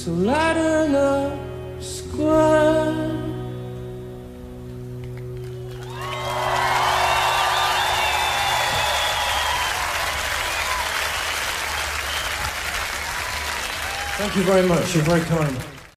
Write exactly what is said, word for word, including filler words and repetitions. So lighten up, squad. Thank you very much. You're very kind.